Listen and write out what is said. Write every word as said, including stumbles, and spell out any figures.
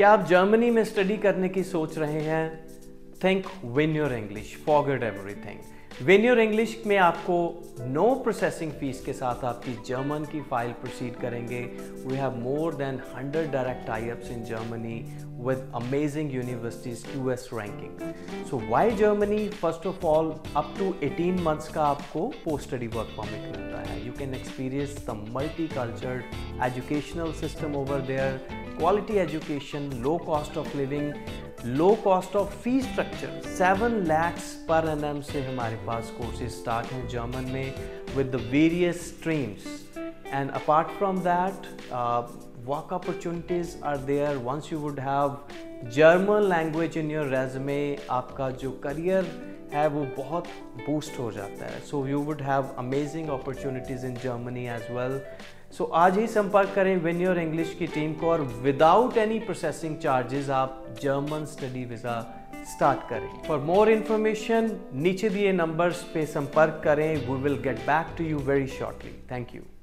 क्या आप जर्मनी में स्टडी करने की सोच रहे हैं? Think win your English, forget everything. Win your English में आपको नो प्रोसेसिंग फीस के साथ आपकी जर्मन की फाइल प्रोसीड करेंगे। We have more than hundred direct types in Germany with amazing universities Q S ranking. So why Germany? First of all, up to eighteen months का आपको post study work permit मिलता है। You can experience the multi culture educational system over there, quality education, low cost of living, low cost of fee structure. Seven lakhs per annum से हमारे पास courses start हैं German में with the various streams, and apart from that work opportunities are there. Once you would have German language in your resume, आपका जो career है वो बहुत बूस्ट हो जाता है। So you would have amazing opportunities in Germany as well. So so, आज ही संपर्क करें विन योर इंग्लिश की टीम को और विदाउट एनी प्रोसेसिंग चार्जेस आप जर्मन स्टडी वीज़ा स्टार्ट करें। फॉर मोर इन्फॉर्मेशन नीचे दिए नंबर्स पे संपर्क करें। We will get back to you very shortly. Thank you.